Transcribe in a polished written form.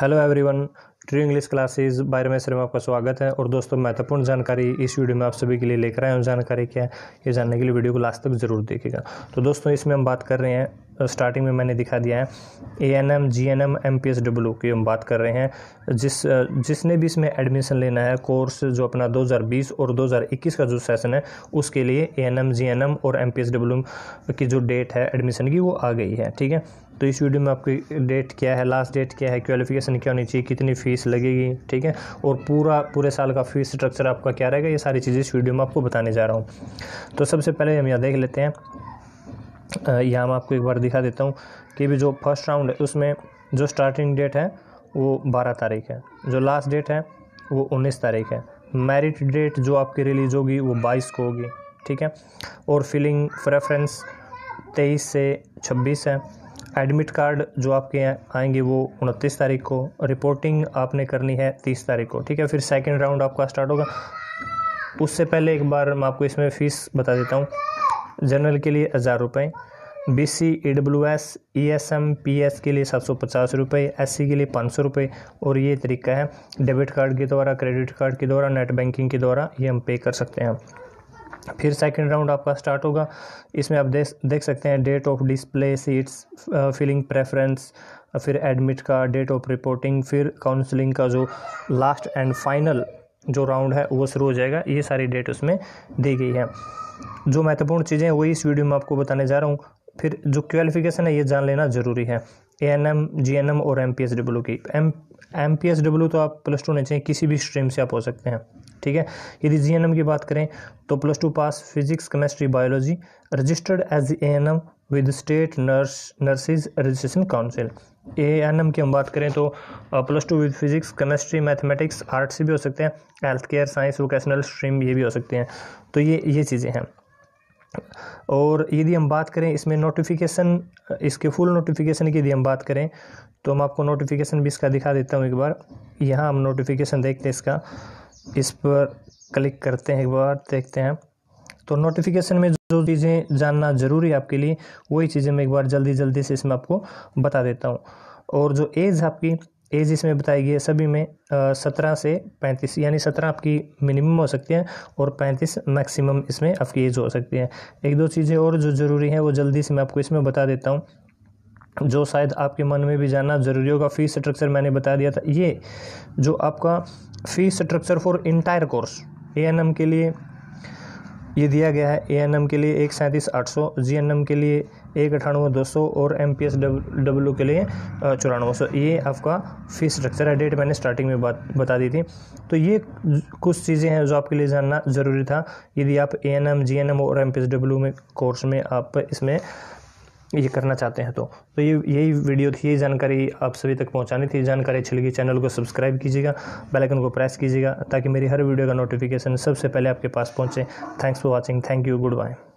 Hello everyone, true English classes बारे में sir में आपका स्वागत है। और दोस्तों, महत्वपूर्ण जानकारी इस वीडियो में आप सभी के लिए लेकर आए हैं। जानकारी क्या है ये जानने के लिए वीडियो को लास्ट तक जरूर देखिएगा। तो दोस्तों, इसमें हम बात कर रहे हैं, स्टार्टिंग में मैंने दिखा दिया है ANM, GNM, MPHW की हम बात कर रहे हैं। जिसने भी इसमें एडमिशन लेना है, कोर्स जो अपना 2020 और 2021 का जो सेशन है उसके लिए ANM, GNM और MPHW की जो डेट है एडमिशन की वो आ गई है। ठीक है, तो इस वीडियो में आपकी डेट क्या है, लास्ट डेट क्या है, क्वालिफिकेशन क्या होनी चाहिए, कितनी फ़ीस लगेगी, ठीक है, और पूरे साल का फीस स्ट्रक्चर आपका क्या रहेगा, ये सारी चीज़ें इस वीडियो में आपको बताने जा रहा हूँ। तो सबसे पहले हम यहाँ देख लेते हैं, यहाँ मैं आपको एक बार दिखा देता हूँ कि भी जो फर्स्ट राउंड है उसमें जो स्टार्टिंग डेट है वो 12 तारीख है, जो लास्ट डेट है वो 19 तारीख है, मेरिट डेट जो आपकी रिलीज़ होगी वो 22 को होगी, ठीक है, और फिलिंग प्रेफरेंस 23 से 26 है, एडमिट कार्ड जो आपके यहाँ आएंगे वो 29 तारीख को, रिपोर्टिंग आपने करनी है 30 तारीख को, ठीक है। फिर सेकंड राउंड आपका स्टार्ट होगा। उससे पहले एक बार मैं आपको इसमें फ़ीस बता देता हूँ। जनरल के लिए 1000 रुपये, BC, EWS, ESM, PS के लिए 750 रुपये, SC के लिए 500 रुपये। और ये तरीका है, डेबिट कार्ड के द्वारा, क्रेडिट कार्ड के द्वारा, नेट बैंकिंग के द्वारा ये हम पे कर सकते हैं। फिर सेकंड राउंड आपका स्टार्ट होगा। इसमें आप देख सकते हैं date of display seats, filling preference, फिर एडमिट का डेट ऑफ रिपोर्टिंग, फिर काउंसलिंग का जो लास्ट एंड फाइनल जो राउंड है वो शुरू हो जाएगा। ये सारी डेट उसमें दी गई है। जो महत्वपूर्ण चीज़ें हैं वही इस वीडियो में आपको बताने जा रहा हूँ। फिर जो क्वालिफिकेशन है ये जान लेना ज़रूरी है ANM, GNM और MPHW की। MPHW तो आप प्लस 2 नहीं चाहिए, किसी भी स्ट्रीम से आप हो सकते हैं, ठीक है। यदि GNM की बात करें तो प्लस 2 पास, physics, chemistry, biology, registered as ANM with state nurses registration council. ANM की हम बात करें तो plus 2 with physics, chemistry, mathematics, arts से भी हो सकते हैं, health care, science, vocational stream, ये भी हो सकते हैं। तो ये चीज़ें हैं। और यदि हम बात करें इसमें नोटिफिकेशन, इसके फुल नोटिफिकेशन की यदि हम बात करें तो मैं आपको नोटिफिकेशन भी इसका दिखा देता हूँ। एक बार यहाँ हम नोटिफिकेशन देखते हैं, इसका इस पर क्लिक करते हैं, एक बार देखते हैं। तो नोटिफिकेशन में जो चीज़ें जानना जरूरी है आपके लिए वही चीज़ें मैं एक बार जल्दी से इसमें आपको बता देता हूँ। और जो एज आपकी एज इसमें बताई गई है सभी में 17 से 35, यानी 17 आपकी मिनिमम हो सकती है और 35 मैक्सिमम इसमें आपकी एज हो सकती है। एक दो चीज़ें और जो ज़रूरी हैं वो जल्दी से मैं आपको इसमें बता देता हूँ, जो शायद आपके मन में भी जानना ज़रूरी होगा। फ़ीस स्ट्रक्चर मैंने बता दिया था। ये जो आपका fees structure for entire course ANM के लिए ये दिया गया है। ANM के लिए 137,800, GNM के लिए 198,200 और MPHW के लिए 94,000। ये आपका फीस स्ट्रक्चर है। डेट मैंने स्टार्टिंग में बात बता दी थी। तो ये कुछ चीज़ें हैं जो आपके लिए जानना ज़रूरी था, यदि आप ANM, GNM और MPHW में कोर्स में आप इसमें ये करना चाहते हैं। तो ये यही वीडियो थी, यही जानकारी आप सभी तक पहुंचानी थी। जानकारी अच्छी लगी चैनल को सब्सक्राइब कीजिएगा, बेल आइकन को प्रेस कीजिएगा ताकि मेरी हर वीडियो का नोटिफिकेशन सबसे पहले आपके पास पहुंचे। Thanks for watching, thank you, good bye.